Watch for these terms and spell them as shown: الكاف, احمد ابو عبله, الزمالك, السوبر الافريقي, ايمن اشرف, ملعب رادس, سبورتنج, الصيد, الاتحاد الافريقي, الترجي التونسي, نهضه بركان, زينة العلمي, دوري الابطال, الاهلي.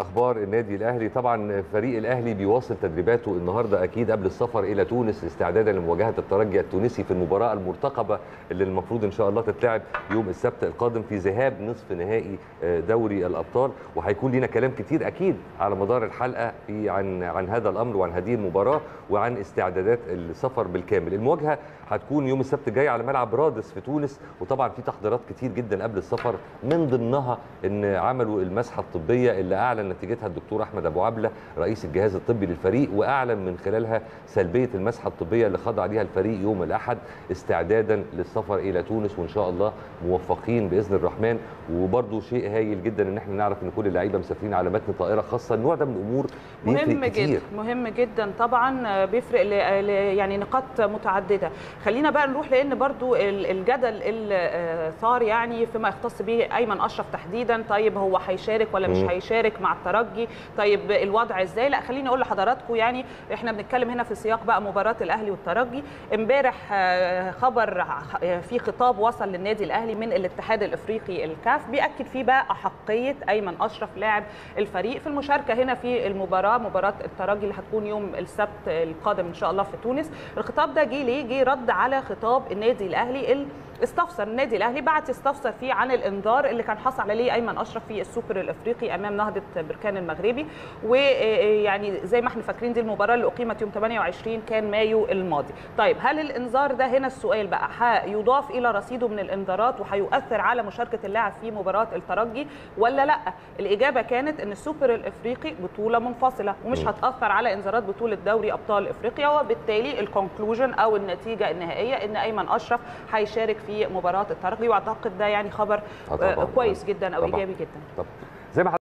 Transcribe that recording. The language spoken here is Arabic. اخبار النادي الاهلي. طبعا فريق الاهلي بيواصل تدريباته النهارده اكيد قبل السفر الى تونس استعدادا لمواجهه الترجي التونسي في المباراه المرتقبه اللي المفروض ان شاء الله تتلعب يوم السبت القادم في ذهاب نصف نهائي دوري الابطال. وهيكون لينا كلام كتير اكيد على مدار الحلقه عن هذا الامر وعن هذه المباراه وعن استعدادات السفر بالكامل. المواجهه هتكون يوم السبت الجاي على ملعب رادس في تونس، وطبعا في تحضيرات كتير جدا قبل السفر من ضمنها ان عملوا المسحه الطبيه اللي اعلن نتيجتها الدكتور احمد ابو عبله رئيس الجهاز الطبي للفريق، واعلن من خلالها سلبيه المسحه الطبيه اللي خضع ليها الفريق يوم الاحد استعدادا للسفر الى تونس، وان شاء الله موفقين باذن الرحمن. وبرده شيء هايل جدا ان احنا نعرف ان كل اللعيبه مسافرين على متن طائره خاصه. النوع ده من الامور مهم جدا مهم جدا طبعا، بيفرق يعني نقاط متعدده. خلينا بقى نروح لان برده الجدل اللي صار يعني فيما يختص به ايمن اشرف تحديدا، طيب هو هيشارك ولا مش هيشارك مع الترجي، طيب الوضع ازاي؟ لا خليني اقول لحضراتكم يعني احنا بنتكلم هنا في سياق بقى مباراه الاهلي والترجي. امبارح خبر في خطاب وصل للنادي الاهلي من الاتحاد الافريقي الكاف بياكد فيه بقى احقيه ايمن اشرف لاعب الفريق في المشاركه هنا في المباراه، مباراه الترجي اللي هتكون يوم السبت القادم ان شاء الله في تونس. الخطاب ده جه ليه؟ جه رد على خطاب النادي الاهلي اللي استفسر النادي الاهلي بعت يستفسر فيه عن الانذار اللي كان حصل عليه ايمن اشرف في السوبر الافريقي امام نهضه بركان المغربي، ويعني زي ما احنا فاكرين دي المباراه اللي اقيمت يوم 28 كان مايو الماضي. طيب هل الانذار ده، هنا السؤال بقى، هيضاف الى رصيده من الانذارات وهيؤثر على مشاركه اللاعب في مباراه الترجي ولا لا؟ الاجابه كانت ان السوبر الافريقي بطوله منفصله ومش هتاثر على انذارات بطوله دوري ابطال افريقيا، وبالتالي الكونكلوجن او النتيجه النهائيه ان ايمن اشرف هيشارك في مباراه الترجي. واعتقد ده يعني خبر كويس جدا او ايجابي جدا. زي ما